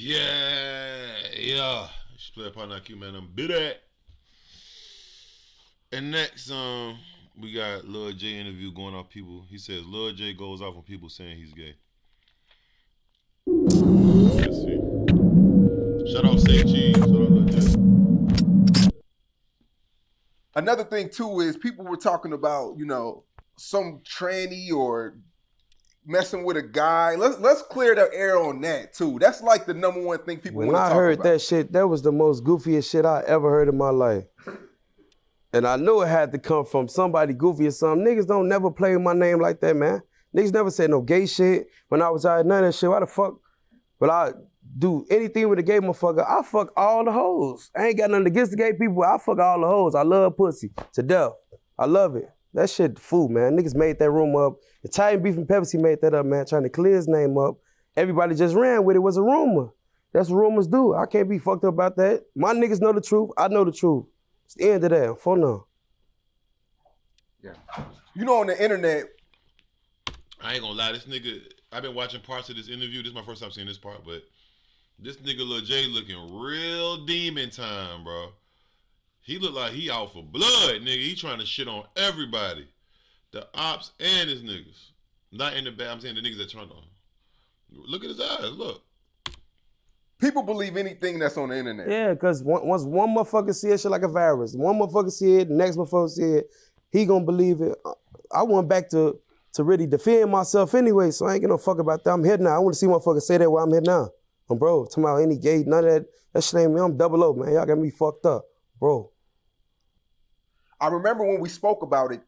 Yeah. Just play upon IQ, man. I'm bit at. And next, we got Lil Jay interview going off people. He says Lil Jay goes off on people saying he's gay. Let's see. Shout out Safe G. Shout out Lil Jay. Another thing too is people were talking about, you know, some tranny or messing with a guy. Let's clear the air on that too. That's like the number one thing people want to talk about. When I heard that shit, that was the most goofiest shit I ever heard in my life. And I knew it had to come from somebody goofy or something. Niggas don't never play with my name like that, man. Niggas never said no gay shit. When I was out, none of that shit. Why the fuck would I do anything with a gay motherfucker? I fuck all the hoes. I ain't got nothing against the gay people. I fuck all the hoes. I love pussy to death. I love it. That shit fool, man. Niggas made that rumor up. Italian Beef and Pepsi made that up, man, trying to clear his name up. Everybody just ran with it. It was a rumor. That's what rumors do. I can't be fucked up about that. My niggas know the truth. I know the truth. It's the end of that. For now. Yeah. You know, on the internet, I ain't gonna lie, this nigga, I've been watching parts of this interview. This is my first time seeing this part, but this nigga Lil Jay looking real demon time, bro. He look like he out for blood, nigga. He trying to shit on everybody. The ops and his niggas. Not in the bad, I'm saying the niggas that turned on. Look at his eyes, look. People believe anything that's on the internet. Yeah, because once one motherfucker see it, shit like a virus. One motherfucker see it, the next motherfucker see it, he gonna believe it. I went back to really defend myself anyway, so I ain't gonna fuck about that. I'm here now. I wanna see motherfuckers say that while I'm here now. I'm bro, talking about any gay, none of that. That shit ain't me. I'm Double O, man. Y'all got me fucked up, bro. I remember when we spoke about it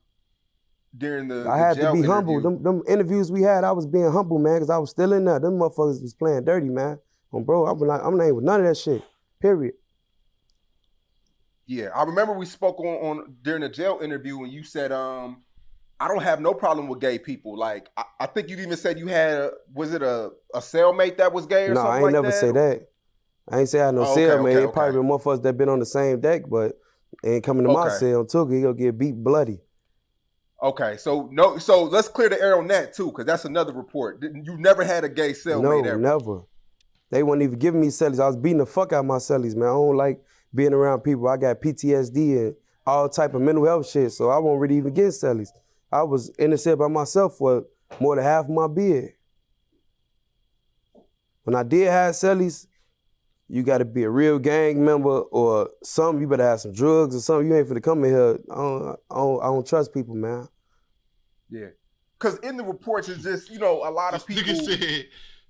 during the I had to be humble. Them interviews we had, I was being humble, man, because I was still in there. Them motherfuckers was playing dirty, man. Bro, I'm not even with none of that shit, period. Yeah, I remember we spoke on during the jail interview and you said, I don't have no problem with gay people. Like, I think you even said you had, was it a cellmate that was gay or something like that? No, I ain't never say that. I ain't say I had no cellmate. It probably been motherfuckers that been on the same deck, but ain't coming to my cell too, he gonna get beat bloody. Okay, so no, so let's clear the air on that too, because that's another report. You never had a gay cellmate ever? No, never. They weren't even giving me cellies. I was beating the fuck out of my cellies, man. I don't like being around people. I got PTSD and all type of mental health shit, so I won't really even get cellies. I was in the cell by myself for more than half my beard. When I did have cellies, you got to be a real gang member or something. You better have some drugs or something. You ain't finna come in here. I don't trust people, man. Yeah, because in the reports, it's just, you know, a lot of people...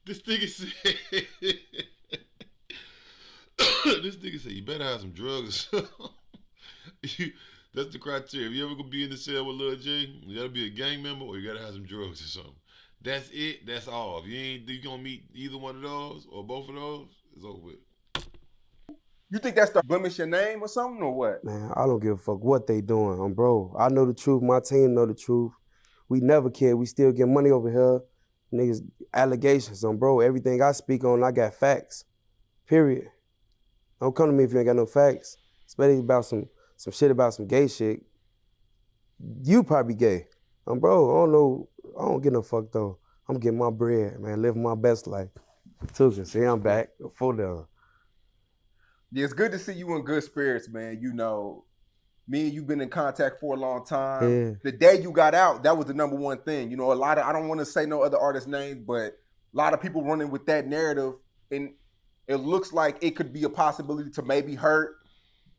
This nigga said, you better have some drugs. That's the criteria. If you ever gonna be in the cell with Lil Jay, you gotta be a gang member or you gotta have some drugs or something. That's it, that's all. If you ain't gonna meet either one of those or both of those, it's over with. You think that's the blemish your name or something or what? Man, I don't give a fuck what they doing, bro. I know the truth, my team know the truth. We never care, we still get money over here. Niggas, allegations on, bro. Everything I speak on, I got facts. Period. Don't come to me if you ain't got no facts. Especially about some shit about some gay shit. You probably gay. Bro, I don't know. I don't get no fuck, though. I'm getting my bread, man. Living my best life. Tuka, see, I'm back. Full down. Yeah, it's good to see you in good spirits, man. You know, me and you've been in contact for a long time. Yeah. The day you got out, that was the number one thing. You know, a lot of, I don't want to say no other artist's name, but a lot of people running with that narrative, and it looks like it could be a possibility to maybe hurt.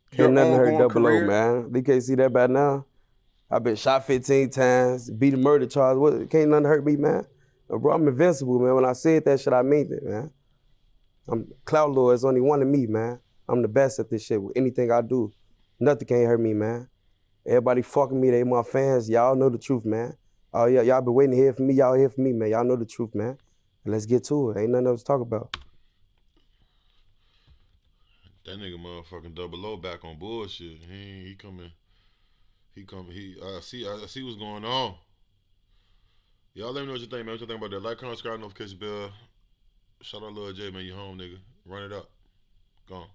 Can't nothing hurt Double O, man. They can't see that by now. I've been shot 15 times, beat a murder charge. What, can't nothing hurt me, man? Bro, I'm invincible, man. When I said that shit, I meant it, man. I'm Cloud Lord, it's only one of me, man. I'm the best at this shit with anything I do. Nothing can't hurt me, man. Everybody fucking me, they my fans. Y'all know the truth, man. Oh yeah, y'all been waiting to hear from me. Y'all here for me, man. Y'all know the truth, man. And let's get to it. Ain't nothing else to talk about. That nigga motherfucking Double O back on bullshit. He coming. I see what's going on. Y'all let me know what you think, man. What you think about that? Like, comment, subscribe, notification bell. Shout out Lil Jay, man. You home, nigga. Run it up. Gone.